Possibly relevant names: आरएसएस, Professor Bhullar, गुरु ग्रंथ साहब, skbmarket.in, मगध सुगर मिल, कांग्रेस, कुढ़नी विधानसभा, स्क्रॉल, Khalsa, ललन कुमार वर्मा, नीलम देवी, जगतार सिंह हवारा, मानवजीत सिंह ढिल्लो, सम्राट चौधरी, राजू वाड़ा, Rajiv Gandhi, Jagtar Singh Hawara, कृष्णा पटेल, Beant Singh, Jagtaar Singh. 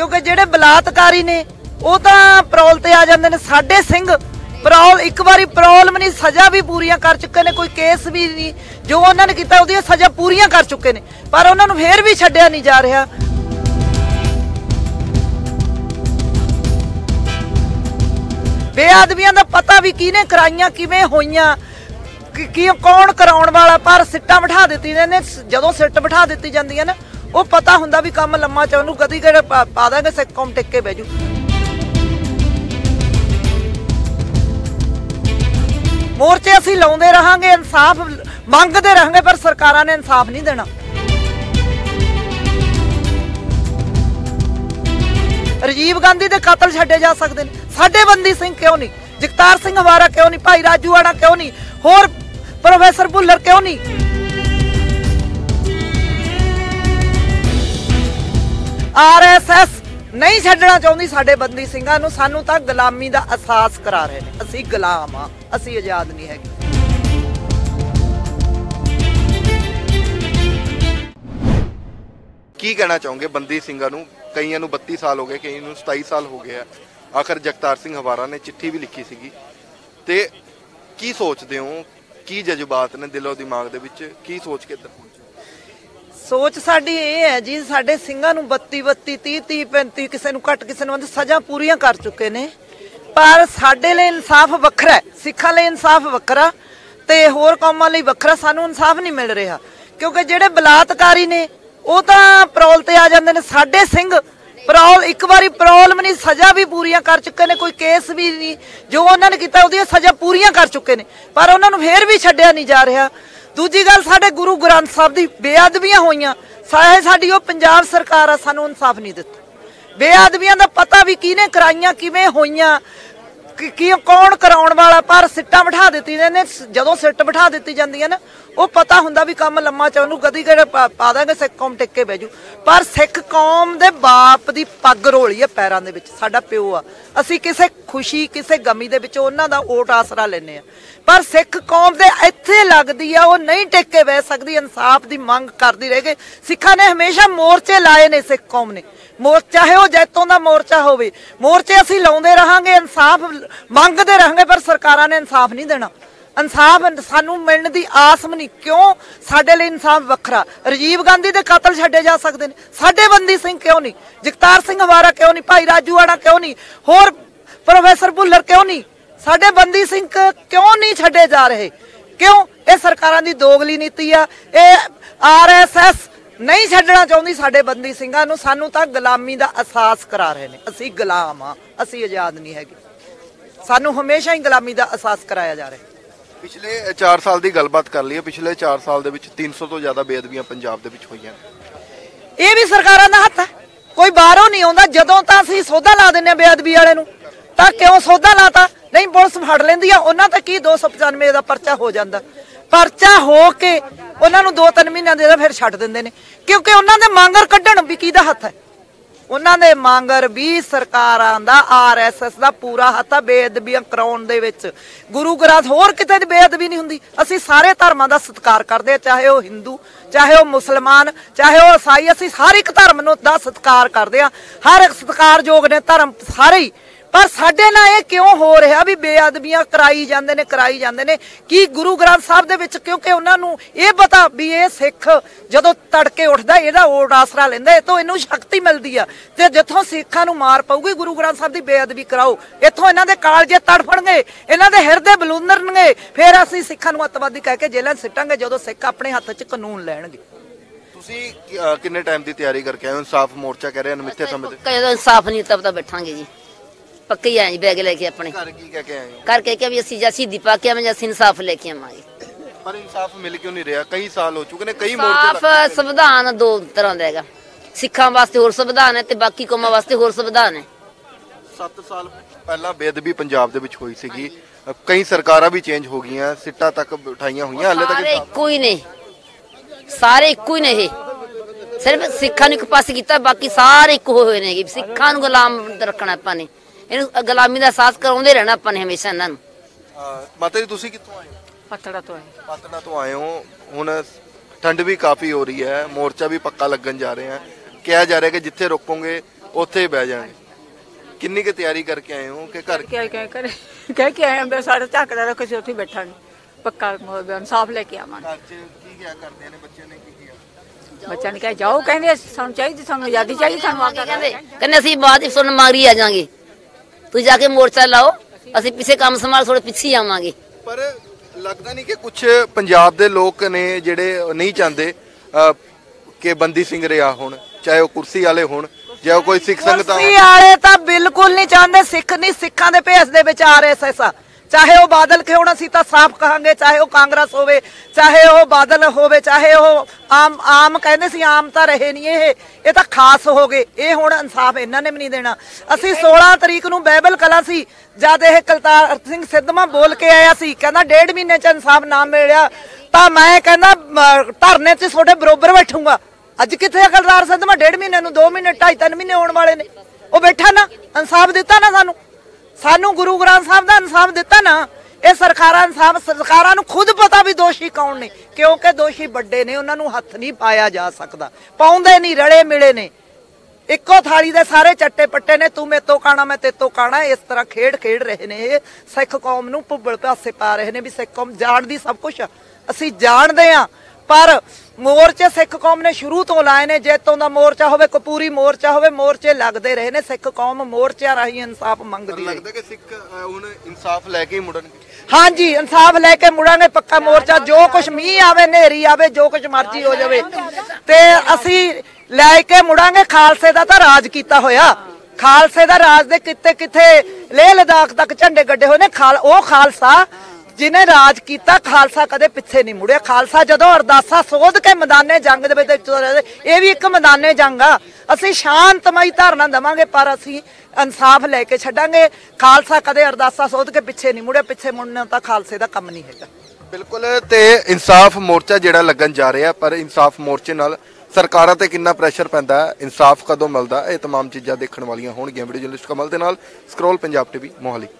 क्योंकि जेडे बलात्कारी ने वो तो परौल ते आ जाते हैं, साडे सिंह परौल एक बारी परौल में सज़ा भी पूरियां कर चुके ने, कोई केस भी नहीं जो उन्होंने किया वो सज़ा पूरियां कर चुके ने, पर उन्होंने फिर भी छड्डिया नहीं जा रहा। बेआदमियां दा पता भी किने कराइयां किवें होइयां कि कौन कराउण वाला, पर सिट्टां बिठा दित्ती ने। जदों सिट बिठा दित्ती जांदी है ना वो पता हुंदा भी कम लम्मा चलू, कदी किहड़ा पा देंगे सिक कौम टिक्के बह जू। मोर्चे असीं लाउंदे रहांगे, इंसाफ मंगते रहांगे, पर सरकारां ने इंसाफ नहीं देना। राजीव गांधी दे कतल छड्डे जा सकदे ने, साडे बंदी सिंह क्यों नहीं, जगतार सिंह हवारा क्यों नहीं, भाई राजू वाड़ा क्यों नहीं, होर प्रोफेसर भुल्लर क्यों नहीं। आरएसएस नहीं छड्डना चाहुंदी साडे बंदी सिंघां नूं, सानूं तां गुलामी दा अहसास करा रहे ने, असीं गुलाम आ, असीं आजाद नहीं हैगे। की कहना चाहोगे बंदी सिंघां नूं, कईयां नूं 32 साल हो गए, कईयां नूं 27 साल हो गए। आखिर जगतार सिंह हवारा ने चिट्ठी भी लिखी सीगी ते की सोचदे हो, की जज्बात ने दिलों दिमाग दे विच, की सोच के इधर? सोच साड़ी ये है जी, साढ़े सिंघां नूं 32 32 30 30 35 किसी नूं घट किसी नूं वध सज़ा पूरियां कर चुके ने, पर साढ़े लिए इंसाफ वखरा है, सिखां लिए इंसाफ वखरा ते होर कौमां लिए वखरा। सानूं इंसाफ नहीं मिल रहा क्योंकि जेडे बलात्कारी ने वो तो परौल ते आ जाते हैं, साढ़े सिंह परौल एक बारी परौल में सज़ा भी पूरियां कर चुके ने, कोई केस भी नहीं जो उन्होंने किया वो सज़ा पूरियां कर चुके ने, पर उन्होंने फिर भी छड्डिया नहीं जा रहा। दूजी गल, साडे गुरु ग्रंथ साहब दी बेअदबियां होइयां, साडी ओह पंजाब सरकार आ सानूं इंसाफ नहीं दित्ता। बेअदबियां दा पता भी किने कराइयां किवें होइयां कि कौन कराउण वाला, पर सिट्टां बिठा दित्ती ने। जदों सिट बिठा दित्ती जांदी है ना वो पता हुंदा भी कम लम्मा चलू, गदी किहड़े पा देंगे सिख कौम टिक्के बह जू। पर सिख कौम दे बाप दी पग रोली है पैरां दे विच, साडा पिओ आ, असीं किसे खुशी किसे गमी दे विच उन्हां दा ओट आसरा लैंदे आ, पर सिख कौम दे इत्थे लगदी आ, ओह नहीं टिक्के बह सकदी, इंसाफ दी मंग करदी रहेगी। सिखां ने हमेशा मोर्चे लाए ने, सिख कौम ने मोर्चा है, वह जैतों का मोर्चा होवे, मोर्चे असीं लाउंदे रहांगे, इंसाफ मंगते रहेंगे, पर सरकारां ने इंसाफ नहीं देना। इंसाफ सानूं मिलण दी आस नहीं, क्यों? साडे लई इंसाफ वखरा। राजीव गांधी दे कतल छड्डे जा सकदे ने, साडे बंदी सिंह क्यों नहीं, जगतार सिंह हवारा क्यों नहीं, भाई राजू वाड़ा क्यों नहीं, होर प्रोफेसर भुल्लर क्यों नहीं, साडे बंदी सिंह क्यों नहीं छड्डे जा रहे? क्यों? ये सरकारां दी दोगली नीति आ। आरएसएस नहीं छड्डना चाहुंदी साडे बंदी सिंघां नूं, सानूं तां गुलामी दा अहसास करा रहे ने, असीं गुलाम आ, असीं आजाद नहीं हैगे, सानूं हमेशा ही गुलामी दा अहसास कराया जा रहा है। पिछले 4 साल दी गलबात कर ली है, पिछले 4 साल दे विच 300 तो ज़्यादा बेअदबियां पंजाब दे विच होईयां ने, ये भी सरकारां दा हत्थ है, कोई बाहरों नहीं आउंदा। जदों तां असीं सौदा ला दिंदे बेअदबी वाले नूं, तां क्यों सौदा लाता नहीं, पुलिस फड़ लैंदी आ उन्हां ते, की 295 दा परचा हो जांदा, परचा हो के उन्हां नूं 2-3 महीने दे फिर छड्ड दिंदे ने, क्योंकि उन्हां दे मांगर कढण भी किहदा हत्थ है? उन्हां दे मांगर भी सरकारां दा, आरएसएस दा पूरा हत्थ आ बेअदबियां कराउण दे विच। गुरु ग्रंथ होर किते बेअदबी नहीं हुंदी। असीं सारे धर्मां दा सत्कार करदे, चाहे वह हिंदू, चाहे वह मुसलमान, चाहे वह ईसाई, असीं हर एक धर्म दा सत्कार करदे आ, हर एक सत्कारयोग ने धर्म सारे ही। पर साडे नाल इह क्यों हो रिहा भी बेअदबियां कराई जांदे ने, कराई जांदे ने? कि गुरु ग्रंथ साहब दे विच, क्योंकि उन्हां नूं इह पता भी इह सिख जदों तड़के उठदा इहदा ओट आसरा लैंदा, इतों इहनूं शक्ति मिलदी आ, ते जिथों सिखां नूं मार पऊगी गुरु ग्रंथ साहब दी बेअदबी कराओ, इथों इहनां दे कालजे तड़फणगे, इहनां दे हिरदे बलूंदरनगे, फिर असीं सिखां नूं अतवादी कह के जेलां सिट्टांगे जदों सिख अपने हत्थ 'च कानून लैणगे। तुसीं किन्ने टाइम दी तिआरी करके आए हो? इंसाफ मोर्चा कह रहे हैं मित्थे समय ते कदों इंसाफ नहीं तब तक बैठांगे जी, पक्के आए बैग लेके अपने घर के भी असी जैसी दीपा के में जैसी इंसाफ लेके आवांगे। पर इंसाफ मिल क्यों नहीं रहा? कई साल हो चुके ने, कई मोर्चे। संविधान 2 तरह दा हैगा, सिखां वास्ते होर संविधान है ते बाकी कौमां वास्ते होर संविधान है। 7 साल पहला बेअदबी पंजाब दे विच होई सीगी, कई सरकारां भी चेंज हो गईयां, सिट्टां तक उठाईयां होईयां, हाले तक इक्को ही ने, सारे इक्को ही ने, सिर्फ सिखां नूं इक पासे कीता, बाकी सारे इक्को होए ने। सिखां नूं गुलाम रखना आपां ने, इन्हें गुलामी का एहसास कराते रहना अपन ने हमेशा। इन्होंने माता जी तुसी कितों आए हो? पातड़ा तो आए हो। हुण ठंड भी काफ़ी हो रही है, मोर्चा भी पक्का लगन जा रहे हैं, कहा जा रहा है कि जिथे रोकोगे ਉੱਥੇ ਬਹਿ ਜਾਣਗੇ। ਕਿੰਨੀ ਕੁ ਤਿਆਰੀ ਕਰਕੇ ਆਏ ਹੋ ਕਿ ਘਰ ਕਹਿ ਕੇ ਆਏ ਅੰਦਰ ਸਾਡਾ ਝਾਕਦਾ ਰੱਖ ਅਸੀਂ ਉੱਥੇ ਬੈਠਾਂਗੇ ਪੱਕਾ ਇਨਸਾਫ ਲੈ ਕੇ ਆਵਾਂਗੇ। ਅੱਜ ਕੀ ਕਿਹਾ ਕਰਦੇ ਨੇ ਬੱਚਿਆਂ ਨੇ ਕੀ ਕੀਤਾ? ਬੱਚਿਆਂ ਨੇ ਕਿਹਾ ਜਾਓ ਕਹਿੰਦੇ ਸਾਨੂੰ ਚਾਹੀਦੀ ਸਾਨੂੰ ਆਜ਼ਾਦੀ ਚਾਹੀਦੀ ਸਾਨੂੰ ਆਜ਼ਾਦੀ ਕਹਿੰਦੇ ਕਹਿੰਦੇ ਅਸੀਂ ਬਾਅਦ ਵਿੱਚ ਸੁਣ ਮੰਗਰੀ ਆ ਜਾਾਂਗੇ ਤੁਸੀਂ ਜਾ ਕੇ ਮੋਰਚਾ ਲਾਓ ਅਸੀਂ ਪਿੱਛੇ ਕੰਮ ਸੰਭਾਲ ਥੋੜੇ ਪਿੱਛੇ ਆਵਾਂਗੇ। ਪਰ लगता नहीं कि कुछ पंजाब के लोग ने जेडे नहीं चाहते कि बंदी सिंह रिहा होण चाहे वो कुर्सी वाले होण चाहे वो कोई सिख संगत कुर्सी वाले तो बिल्कुल नहीं चाहते सिख नहीं सिखां दे भेस दे विच आरएसएस आ चाहे वो बादल के होण असीं तां साफ कहांगे चाहे वो कांग्रेस होवे चाहे वो बादल होवे चाहे वो आम आम कहंदे सी आम तां रहे नहीं ये तां खास हो गए ये हुण इंसाफ इन्हां ने भी नहीं देना। असीं 16 तरीक नूं बाइबल कला सी जद यह जगतार सिंह सिद्धमा बोल के आया सी कहना 1.5 महीने च इंसाफ ना मिलिया तां मैं कहना धरने च थोड़े बरोबर बैठूंगा। अज कित्थे जगतार सिद्धमा 1.5 महीने नूं 2 महीने 2.5 3 महीने आने वाले ने वो बैठा ना इंसाफ दिता ना सानूं सानू गुरु ग्रंथ साहब का इंसाफ दिता ना ये सरकारां इंसाफ सरकारां नूं खुद पता भी दोषी कौन ने क्योंकि दोषी बड़े ने उन्हां नूं हथ नहीं पाया जा सकता पाउंदे नहीं रले मिले ने इक्को थाली दे सारे चट्टे पट्टे ने तू मेरे तो काना मैं तेरे तो काना इस तरह खेड खेड रहे ने सिख कौम नूं भुब्बल पासे पा रहे ने भी सिख कौम जाणदी सब कुछ असीं जाणदे आ पर मोर्चे सिख कौम ने शुरू तो लाए ने जैतों का मोर्चा होवे कपूरी मोर्चा होवे मोर्चे लगते रहे ने सिख कौम मोर्चा राही इंसाफ मंगदी है। लगदा कि सिख हुण इंसाफ लैके ही मुड़नगे। हाँ जी इंसाफ लैके मुड़ांगे पक्का मोर्चा जो कुछ मीह आवे नेरी आवे जो कुछ मर्जी हो जावे ते असीं लैके मुड़ांगे। खालसे दा तां राज कीता होया खालसे दा राज दे किते किते लेह लद्दाख तक झंडे गड्डे होए ने ओ खालसा जिन्हें राज किया खालसा कदे पिछे नहीं मुड़िया। खालसा जदों अरदासा सोध के मैदाने जंग दे विच ये भी एक मैदाने जंग आ असीं शांतमई धारना देवांगे पर असीं इंसाफ लैके छड्डांगे। खालसा कदे अरदासा सोध के पिछे नहीं मुड़िया पिछे मुड़ना तां खालसे दा कम नहीं हैगा। बिल्कुल ते इंसाफ मोर्चा जिहड़ा लगन जा रहा पर इंसाफ मोर्चे नाल सरकारां ते कितना प्रेशर पैंदा इंसाफ कदों मिलदा ये तमाम चीज़ां देखण वालियां होणगीਆਂ। वीडियो जर्नलिस्ट कमल दे नाल स्क्रॉल पंजाब टीवी मोहाली।